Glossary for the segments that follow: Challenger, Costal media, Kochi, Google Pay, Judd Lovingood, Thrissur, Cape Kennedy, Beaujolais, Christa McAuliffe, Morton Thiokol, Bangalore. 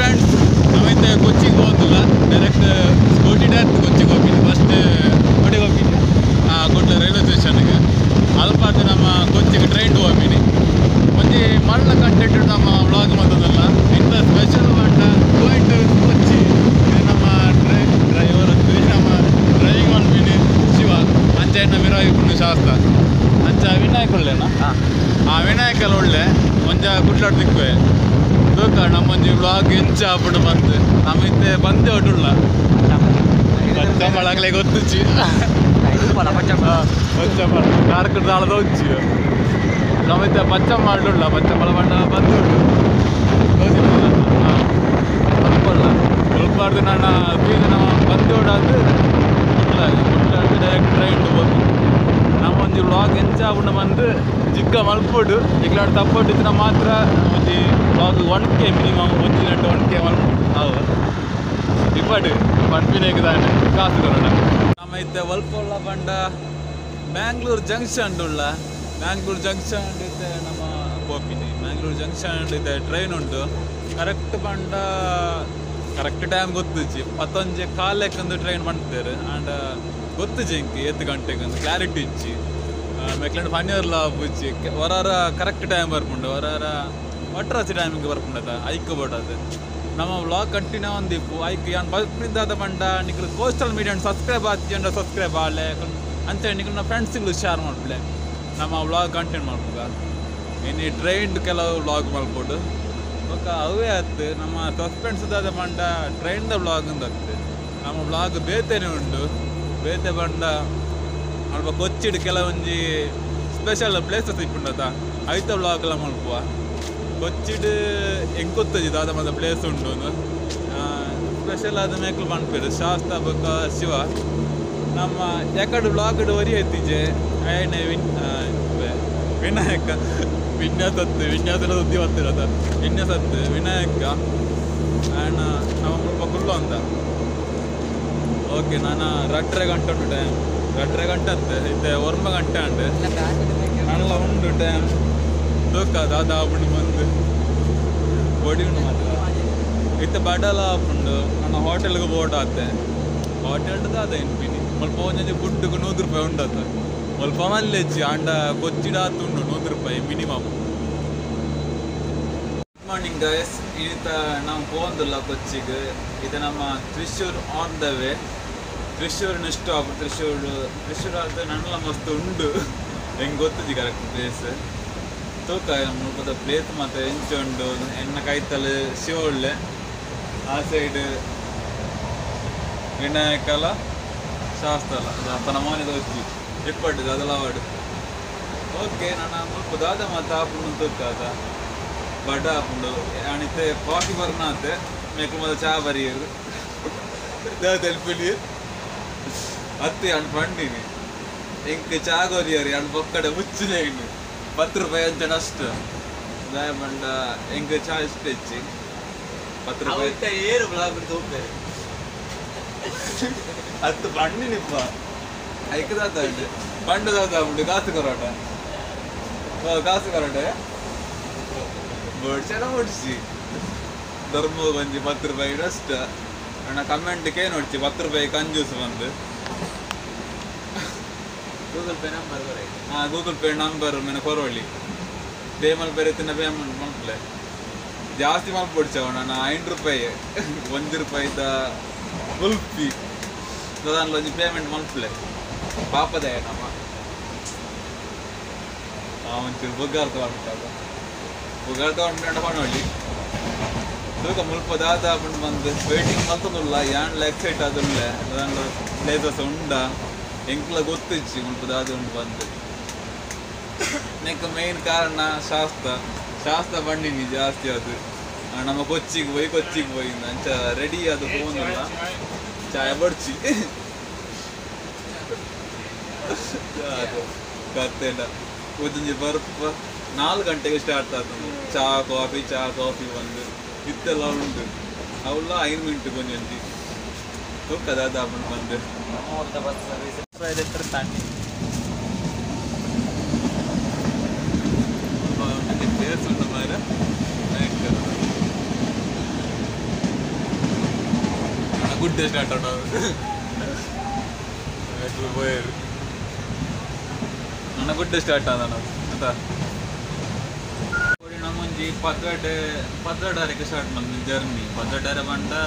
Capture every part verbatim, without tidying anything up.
friends, now in the Kochi go on direct Kochi to Kochi go first what go in the railway station. Alpha to Nama Kochi train to Amini. When the Malla content to Nama vlog Matadala, in the special one going to Kochi and Nama driver driving on Mini Shiva and then Namira Shasta and Javina Colena. Avina Kalole, one Kutla. Look, I am on the vlog in Chapman. I am in the Bandodula. But I'm like I got to cheer. Dark Daladochi. Now with the Pachamadula, Pachamala Bandu. one K minimum, one K hour. If I do, one minute, I'm at the Walpola Banda, Bangalore Junction. Bangalore Junction is the Bangalore Junction is the train. Correct Banda, correct time good to Jip. Patanje Kalek on the train one there and good to Jink, eight contact, clarity. McLean Fanier love, which were a correct time or what was the timing of I covered us. Now, vlog continue on the Ike and Bulk Prinda the Banda, Nickel Coastal Media and subscribe and subscribe and then Nickel friends will share more play. Now, vlog continue in a train to Kala vlog Malpud. Okay, Nama suspense the Banda, train the vlog in the Nama vlog Bethenundu, Bethe Banda, Alba Kochi to Kalanji special places in Pundata. Aita vlog Lamalpua. Kochi is place special as the Michael Manfred, Shasta Baka Shiva. Nama Yakad vlog at Oriatije, I name Vinayaka, Vinayaka, Vinayaka, Vinayaka, Vinayaka, Vinayaka, and Namakulanda. Okay, Nana, Ratraganta to them, Ratraganta, the Ormaganta, and Lavanda. Look at that. What do you know? It's a battle of a hotel. Hotel is not in Pini. Malpona is put to Gunudur Pound. Malpona Lechi and Kochida to Nudur Pay minimum. Good morning, guys. It's a Nampon de la Kochi. It's a Thrissur on the way. Thrissur in a stop. Thrissur is an Anlamastundu. Then go to the correct place. So, I am going to play the plate. I said, Vinayakala, Shastala. If it is allowed, okay, I am going to play the plate. But I am going coffee. I am going to play the plate. I am going to play the plate. ten rupees just. I am and enga chai stitching. ten rupees. Avutta yeru vlog thoope. Attu bandu nippa. Aikada thande. Bandu thada bundu kaasu karata. Kaasu karata. Birds ana birds. Dharmo vanji ten rupees just. Ana comment ke nodchi ten rupees kanjus vandu. Google Pay number. Ah, Google Pay number. I have already. Payment pay. Then I pay. Just I have put down. I have nine rupees. One rupee is the full fee. So that is payment monthly. Papa day. Nama. Ah, one child. Bugar to one. Bugar to one. One only. So the full pay that I have put. Waiting month to all. I am like set. That all. That is the Inkla Guttichi, Mulpada and Bandi. Make a main carna, Shasta, Shasta Bandi Nijasti, and I'm a Kochi, Kochi, and ready at the phone. Chayaburchi Katena within the verb, Nal can take a start at Cha coffee, cha coffee, one day. It's a long day. How long I'm going to go in the so, what is the bus service? Try the third I good taste at all. It will wear. Nana good taste at all. That. Only namun je pathad pathad dare ke start mandi journey. Pathad dare banda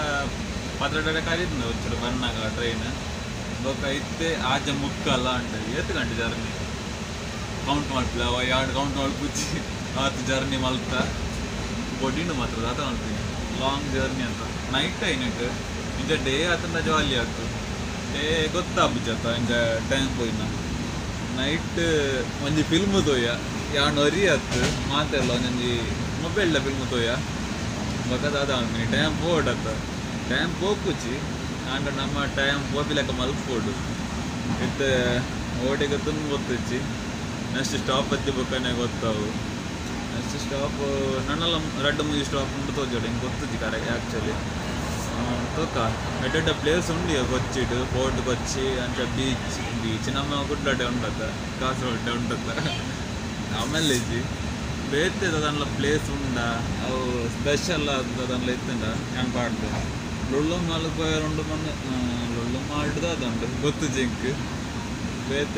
pathad dare kari thnu chulu banna ka train. Boka itte aaj mukkala ante. Yethu ganti journey. Count mal plava yard count mal puchi. Aaj journey malta. Body nu matra data ante. Long journey anta. Night time it. In the day I think jolly aagtu. Day gottabichata in the time poina. Night onji film thoya. Yaan ori aagtu. Maatella onji mobile la film thoya. Baga dada anni time board atta. Time bokuchi. And namma time bobila kamal food. It ote gatun gottachi. Next stop atte bokane gottavu. Next stop, Nanalam Red Movie Stop in actually. So, I did a place only a Kochi, Port Kochi, and a beach. Beach in Amakutta down the castle down the Amalaji. Beth is a place on special as the Lathana and part there. Lulum Malaka around the Lulum Alda than the Gotujink. Beth a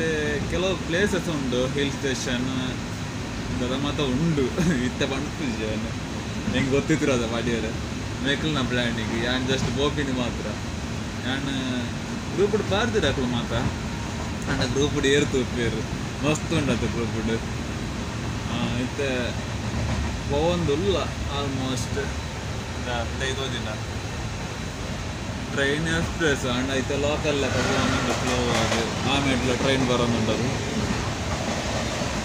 kilo places on the hill station. That's undu it's a wonderful journey. I am going to go to the I am just walking. And group of party. And a group of air to appear. Most of the group of it's a Pondula almost. Train express and it's a local flow. I made a train for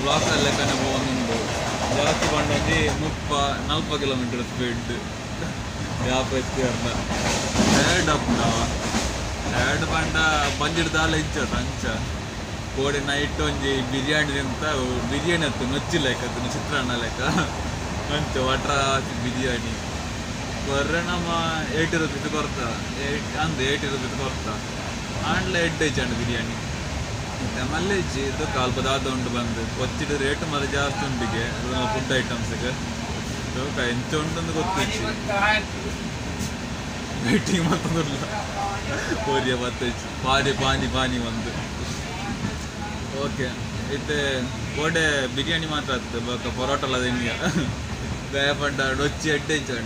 block all like an above. Just one day, forty, forty kilometers speed. Yeah, pretty good. Head up now. Head banda banjir dal incha tancha. Cold night onje biryani anta biryani athu nochi like athu chitrana like. Ancha vatra biryani. Korrena ma eight rupees korta. Eight and eight rupees korta. And late day chand biryani. Tamale is a car that is a rate of food items. So, I am waiting for the party. Party, party, okay, it's a good biryani. They have a rochi attention.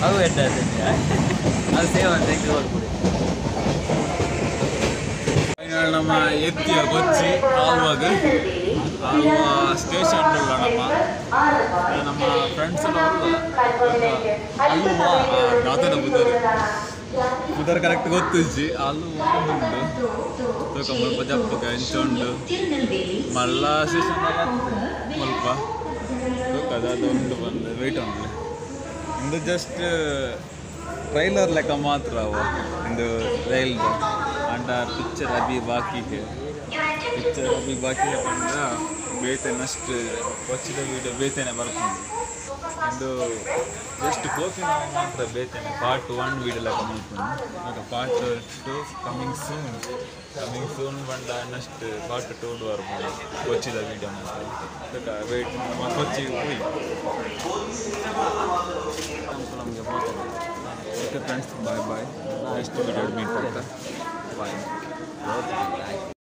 How it does it? I'll say one thing about it. ನಮ್ಮ ಎತ್ತಿಯ ಕೊಚ್ಚಿ ಆವಾಗ ಆವ station ನೋಡೋಣಪ್ಪ ನಮ್ಮ friends ಅಲ್ವಾ ದಾತನ ಬುದ್ಧರು ಬುದ್ಧರು correct ಗೊತ್ತಿಜ್ಜಿ ಅಲ್ವಾ ಉಂಟು ಸ್ವಲ್ಪ ಜಪ್ಪಕ್ಕೆ ಹೆಂಚುಂಡು ಮಲ್ಲ station ಸ್ವಲ್ಪ ಅದಾದ ಉಂಟು ಬಂದು ವೆಯ್ಟ್ ಆಮೇಲೆ ಇದು ಜಸ್ಟ್ ಟ್ರೈಲರ್ ಲೆಕ್ಕ ಮಾತ್ರ ಅವ ಒಂದು ರೈಲ್ದು and picture abhi baki hai picture abhi baki hai banda wait next watchida video wait ane barthundu and just coffee na maatra wait ane part one video la komuttundu oka part two coming soon coming soon banda next part two du varpadu watchida video maatra oka wait ma kochi poi tamsalam ge pothadu okay friends bye bye next video meet aagta. Bye.